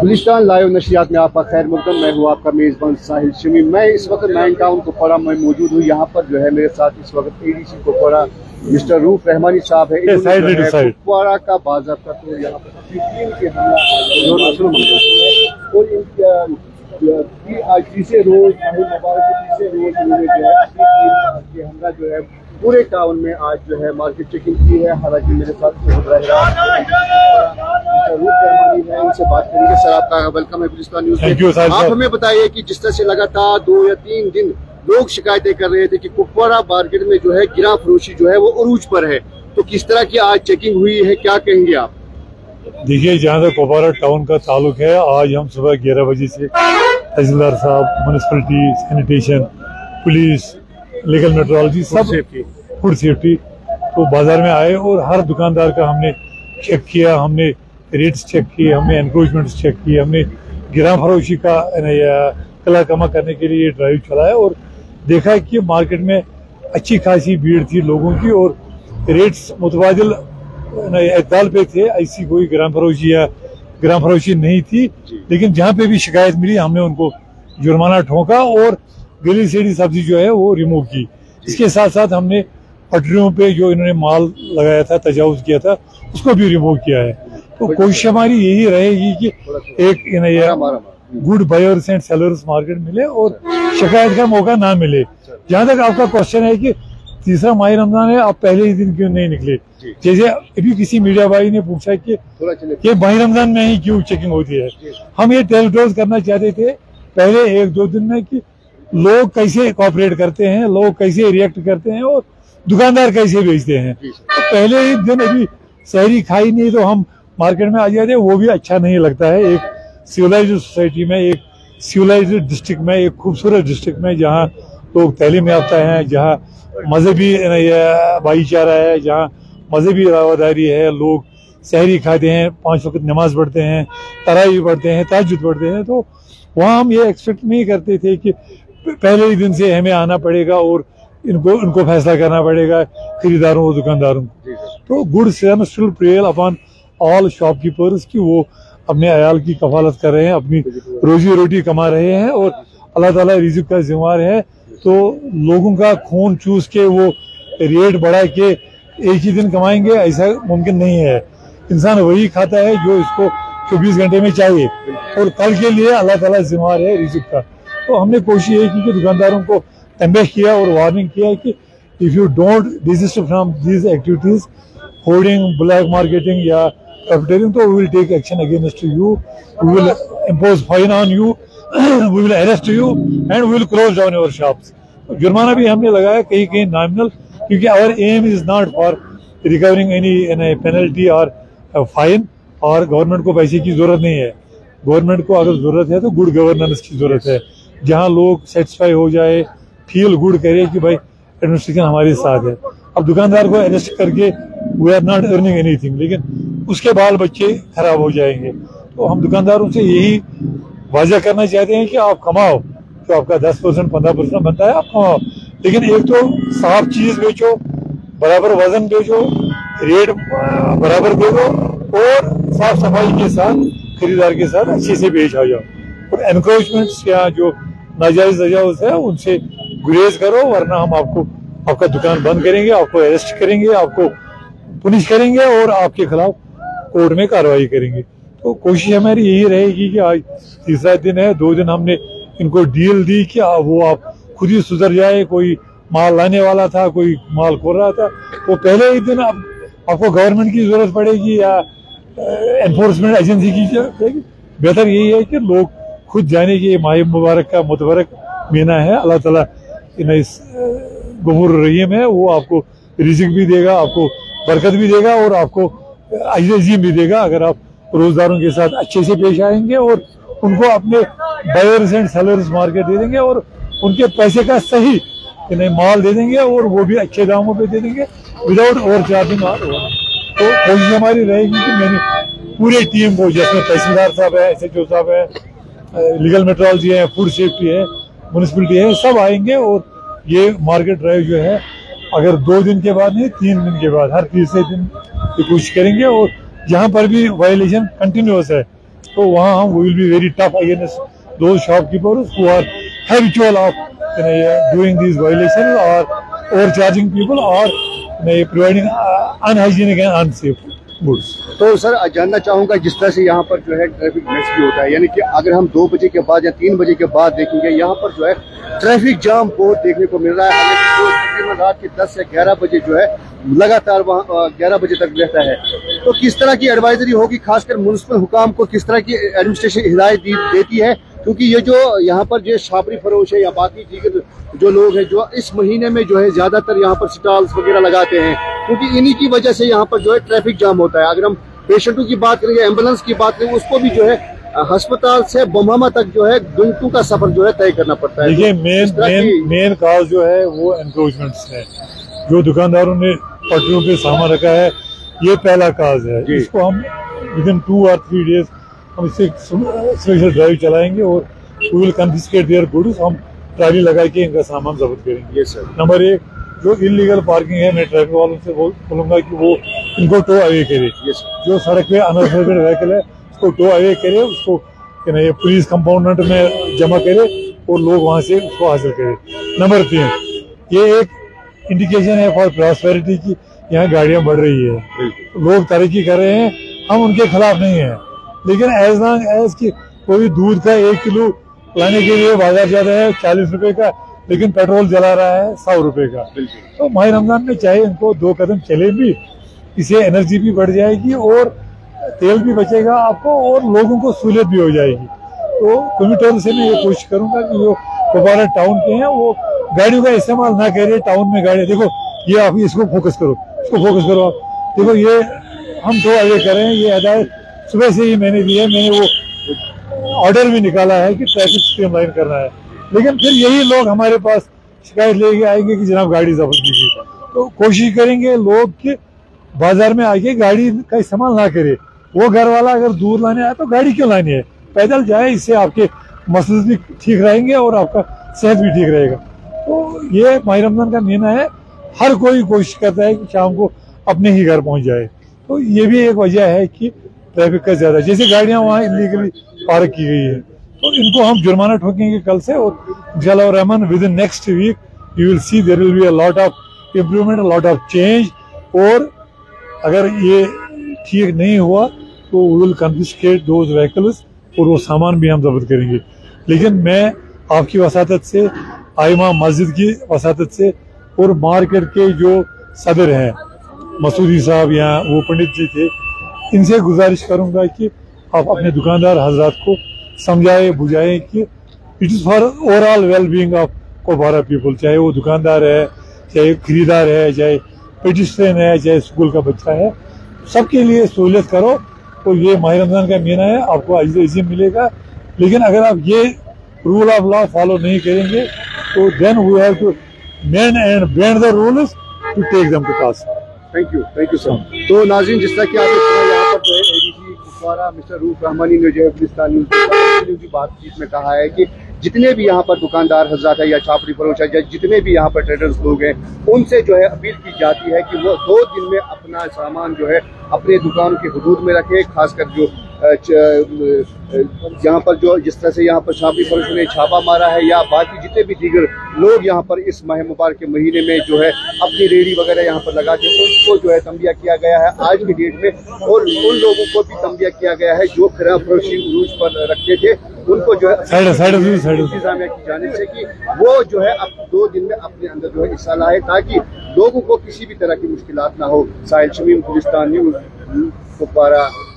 Gulistan live नशरियात में आपका खैर मुकदम। मैं हूँ आपका मेज़बान साहिल शमी। मैं इस वक्त मैन टाउन कुपवाड़ा में मौजूद हूँ। यहाँ पर जो है मेरे साथ इस वक्त ADC कुपवाड़ा मिस्टर रूफ रहमानी साहब है। कुपवाड़ा का बाज़ाब्ता तो यहाँ पर आज तीसरे रोज हमला जो है पूरे टाउन में आज जो है मार्केट चेकिंग की है। हालांकि मेरे साथ उनसे बात करेंगे। सर आपका वेलकम है गुलिस्तान न्यूज़ में। आप हमें बताइए कि जिस तरह से लगातार 2 या 3 दिन लोग शिकायतें कर रहे थे कि कुपवाड़ा मार्केट में जो है गिरा फरोशी जो है वो अरूज पर है, तो किस तरह की आज चेकिंग हुई है, क्या कहेंगे आप? देखिए, जहाँ तक कुपवाड़ा टाउन का ताल्लुक है, आज हम सुबह 11 बजे से तहसीलदार साहब, municipality, sanitation, police, legal metrology, सब फूड सेफ्टी तो बाजार में आए और हर दुकानदार का हमने चेक किया, हमने रेट्स चेक किए, हमने एनक्रोचमेंट्स चेक किए, हमने गिरा फरोशी का कला कमा करने के लिए ड्राइव चलाया और देखा कि मार्केट में अच्छी खासी भीड़ थी लोगों की और रेट्स मुतवाजिल अतदाल पे थे। ऐसी कोई गिरा फरोशी नहीं थी, लेकिन जहाँ पे भी शिकायत मिली हमने उनको जुर्माना ठोंका और गली सीढ़ी सब्जी जो है वो रिमूव की। इसके साथ साथ हमने पटरियों पे जो इन्होंने माल लगाया था, तजावुज किया था, उसको भी रिमूव किया है। तो कोशिश हमारी यही रहेगी कि एक good buyers and sellers market मिले और शिकायत का मौका ना मिले। जहाँ तक आपका क्वेश्चन है कि तीसरा माह रमजान है, आप पहले ही दिन क्यों नहीं निकले, जैसे अभी किसी मीडिया भाई ने पूछा कि ये माह रमजान में ही क्यों चेकिंग होती है। हम ये टेस्ट ड्राइव करना चाहते थे पहले 1-2 दिन में कि लोग कैसे कॉपरेट करते हैं, लोग कैसे रिएक्ट करते हैं और दुकानदार कैसे बेचते हैं। तो पहले ही दिन अभी शहरी खाई नहीं तो हम मार्केट में आ जाते, वो भी अच्छा नहीं लगता है। एक सिविलाइज्ड सोसाइटी में, एक सिविलाइज्ड डिस्ट्रिक्ट में, एक खूबसूरत डिस्ट्रिक्ट में, जहाँ लोग तहलीम याफ्ता हैं, जहाँ मजहबी भाईचारा है, जहाँ मजहबी रवादारी है, लोग शहरी खाते हैं, 5 वक्त नमाज पढ़ते हैं, तरावी पढ़ते हैं, तहज्जुद पढ़ते हैं, तो वहाँ हम ये एक्सपेक्ट नहीं करते थे कि पहले ही दिन से हमें आना पड़ेगा और इनको फैसला करना पड़ेगा खरीदारों और दुकानदारों को। तो good sense should prevail upon all shopkeepers कि वो अपने अयाल की कफालत कर रहे हैं, अपनी रोजी रोटी कमा रहे हैं और अल्लाह ताला रिज़्क़ का जिम्मेदार है। तो लोगों का खून चूस के वो रेट बढ़ा के एक ही दिन कमाएंगे, ऐसा मुमकिन नहीं है। इंसान वही खाता है जो इसको 24 घंटे में चाहिए और कल के लिए अल्लाह ताला जिम्मेदार है रिज़्क़ का। तो हमने कोशिश यही की कि दुकानदारों को तंबीह किया और वार्निंग किया कि if you don't desist from these activities, hoarding, black marketing या कैप्टेरिंग, तो we will take action against you, we will impose fine on you, we will arrest you and we will close down your shops. जुर्माना भी हमने लगाया कहीं कहीं nominal, क्योंकि our aim is not for recovering any penalty और fine, और government को पैसे की ज़रूरत नहीं है। गवर्नमेंट को अगर ज़रूरत है तो गुड गवर्नेंस की ज़रूरत है, जहाँ लोग सेटिस्फाई हो जाए, फील गुड करे कि भाई एडमिनिस्ट्रेशन हमारे साथ है। अब दुकानदार को अरेस्ट करके we are not earning anything, लेकिन उसके बाल बच्चे खराब हो जाएंगे। तो हम दुकानदारों से यही वाजह करना चाहते हैं कि आप कमाओ, तो आपका 10%, 15% बनता है, आप कमाओ, लेकिन एक तो साफ चीज़ बेचो, बराबर वजन बेचो, रेट बराबर दे दो और साफ सफाई के साथ खरीदार के साथ अच्छे से पेश आ जाओ। और एनक्रोचमेंट्स या जो नाजायज तजावुज है उनसे गुरेज करो, वरना हम आपका दुकान बंद करेंगे, आपको अरेस्ट करेंगे, आपको पुनिश करेंगे और आपके खिलाफ कोर्ट में कार्रवाई करेंगे। तो कोशिश हमारी यही रहेगी कि आज तीसरा दिन है, 2 दिन हमने इनको डील दी कि वो आप खुद ही सुधर जाए। कोई माल लाने वाला था, कोई माल खोल रहा था, तो पहले ही दिन आपको गवर्नमेंट की जरूरत पड़ेगी या एनफोर्समेंट एजेंसी की जरूरत पड़ेगी। बेहतर यही है कि लोग खुद जाने की माह मुबारक का मुतबरक महीना है, अल्लाह ताला इस गफूर रहीम है, वो आपको रिज़्क़ भी देगा, आपको बरकत भी देगा और आपको अज्र अज़ीम भी देगा अगर आप रोज़दारों के साथ अच्छे से पेश आएंगे और उनको अपने बायर्स एंड सेलर्स मार्केट दे देंगे और उनके पैसे का सही माल दे देंगे और वो भी अच्छे दामों पर दे देंगे विदाउट ओवर चार्जिंग। तो कोशिश हमारी रहेगी कि मैंने पूरे टीम को, जिसमें तहसीलदार साहब है, SHO साहब है, लीगल मेट्रोलॉजी है, फूड सेफ्टी है, म्यूनसिपलिटी है, सब आएंगे और ये मार्केट ड्राइव जो है अगर 2 दिन के बाद नहीं 3 दिन के बाद, हर तीसरे दिन की कोशिश करेंगे। और जहाँ पर भी वायलेशन कंटिन्यूस है, So we will be very tough against those shopkeepers who are habitual of doing these violations or overcharging people or providing unhygienic and unsafe goods. तो सर जानना चाहूँगा जिस तरह से यहाँ पर जो है ट्रैफिक भी होता है, यानी कि अगर हम 2 बजे के बाद या 3 बजे के बाद देखेंगे यहाँ पर जो है ट्रैफिक जाम बहुत देखने को मिल रहा है। तकरीबन रात के 10 से 11 बजे जो है लगातार वहाँ 11 बजे तक रहता है। तो किस तरह की एडवाइजरी होगी, खासकर म्युनिसिपल हुकाम को किस तरह की एडमिनिस्ट्रेशन हिदायत देती है, क्योंकि ये जो यहाँ पर जो शाबरी फरोश है या बाकी दीगर जो लोग हैं जो इस महीने में जो है ज्यादातर यहाँ पर स्टॉल्स वगैरह लगाते हैं, क्योंकि इन्हीं की वजह से यहाँ पर जो है ट्रैफिक जाम होता है। अगर हम पेशेंटों की बात करेंगे, एम्बुलेंस की बात करेंगे, उसको भी जो है अस्पताल से बमहामा तक जो है घंटों का सफर जो है तय करना पड़ता है। मेन काज जो है वो एनक्रोचमेंट्स है, जो दुकानदारों ने पटरियों पे सामान रखा है, ये पहला काज है। इसको हम विदिन 2 और 3 डेज हम इससे स्पेशल ड्राइव चलाएंगे और we will confiscate their goods, हम ट्राली लगा के इनका सामान जब्त करेंगे। नंबर 1, जो इलीगल पार्किंग है, मैं ट्रैफिक वालों से बोलूंगा कि वो इनको टो अवे करे। जो सड़क पे अनऑथराइज्ड व्हीकल है उसको टो अवे करे, उसको पुलिस कंपाउंडमेंट में जमा करे और लोग वहाँ से उसको हासिल करे। नंबर 3, ये एक इंडिकेशन है फॉर प्रॉस्पेरिटी की यहाँ गाड़ियाँ बढ़ रही है, लोग तरक्की कर रहे हैं, हम उनके खिलाफ नहीं है, लेकिन एज लॉन्ग एज की कोई दूध का 1 किलो लाने के लिए बाजार जा रहा है 40 रुपए का, लेकिन पेट्रोल जला रहा है 100 रुपए का। तो माह रमजान में चाहे इनको 2 कदम चले भी, इसे एनर्जी भी बढ़ जाएगी और तेल भी बचेगा आपको और लोगों को सहूलियत भी हो जाएगी। तो कम्यूटर से मैं ये कोशिश करूंगा कि जो कुपवाड़ा टाउन के हैं वो गाड़ियों का इस्तेमाल ना करें। टाउन में गाड़ी देखो, ये आप इसको फोकस करो, इसको फोकस करो, आप देखो, ये हम तो आगे करें। ये हदायत सुबह से ही मैंने दी है, मैंने वो ऑर्डर भी निकाला है कि ट्रैफिक स्ट्रीमलाइन करना है, लेकिन फिर यही लोग हमारे पास शिकायत लेके आएंगे कि जनाब गाड़ी जब्त कीजिए। तो कोशिश करेंगे लोग कि बाजार में आके गाड़ी का इस्तेमाल ना करे। वो घर वाला अगर दूर लाने आया तो गाड़ी क्यों लानी है, पैदल जाए, इससे आपके मसल्स भी ठीक रहेंगे और आपका सेहत भी ठीक रहेगा। तो ये माह रमजान का महीना है, हर कोई कोशिश करता है कि शाम को अपने ही घर पहुंच जाए। तो ये भी एक वजह है कि ट्रैफिक का ज्यादा, जैसे गाड़ियां वहाँ इलीगली पार्क की गई है, तो इनको हम जुर्माना ठोकेंगे कल से। और इंशाल्लाह Rahman within next week you will see there will be a lot of improvement, lot of change. और अगर ये ठीक नहीं हुआ तो we will confiscate those vehicles और वो सामान भी हम जब्त करेंगे। लेकिन मैं आपकी वसातत से, आइमा मस्जिद की वसातत से और मार्केट के जो सदर हैं मसूदी साहब या वो पंडित जी थे, इनसे गुजारिश करूंगा कि आप अपने दुकानदार हजरात को समझाएं बुझाएं कि it is for overall well being of Kupwara people, चाहे वो दुकानदार है, चाहे खरीदार है, चाहे पेडिस्ट्रियन है, चाहे स्कूल का बच्चा है, सबके लिए सहूलियत करो। तो ये माह रमजान का महीना है, आपको अजर अज़ीम मिलेगा। लेकिन अगर आप ये रूल ऑफ लॉ फॉलो नहीं करेंगे तो then we have to mend and bend the rules to take them to task. Thank you sir. तो नाज़रीन, जिस तरह कि आपने यहाँ पर जो है एडीसी कुपवाड़ा मिस्टर रूफ रहमानी ने जो है गुलिस्तान न्यूज़ की बातचीत में कहा है कि जितने भी यहाँ पर दुकानदार हजरात है या छापरी फरोश है या जितने भी यहाँ पर ट्रेडर्स लोग हैं, उनसे जो है अपील की जाती है कि वो 2 दिन में अपना सामान जो है अपने दुकान की हदूद में रखें। खासकर जो यहाँ पर जो जिस तरह से यहाँ पर छापरी फरोश ने छापा मारा है या बाकी जितने भी दीगर लोग यहाँ पर इस माह मुबारक के महीने में जो है अपनी रेडी वगैरह यहाँ पर लगा के उनको जो है तंबिया किया गया है आज की डेट में, और उन लोगों को भी तंबिया किया गया है जो खराब फरोशी रूज पर रखते थे, उनको जो है इंतजामिया की जानिब से कि वो जो है अब 2 दिन में अपने अंदर जो है हिस्सा लाए ताकि लोगों को किसी भी तरह की मुश्किलात ना हो। साहिल शमीम, गुलिस्तान न्यूज़, कुपवाड़ा।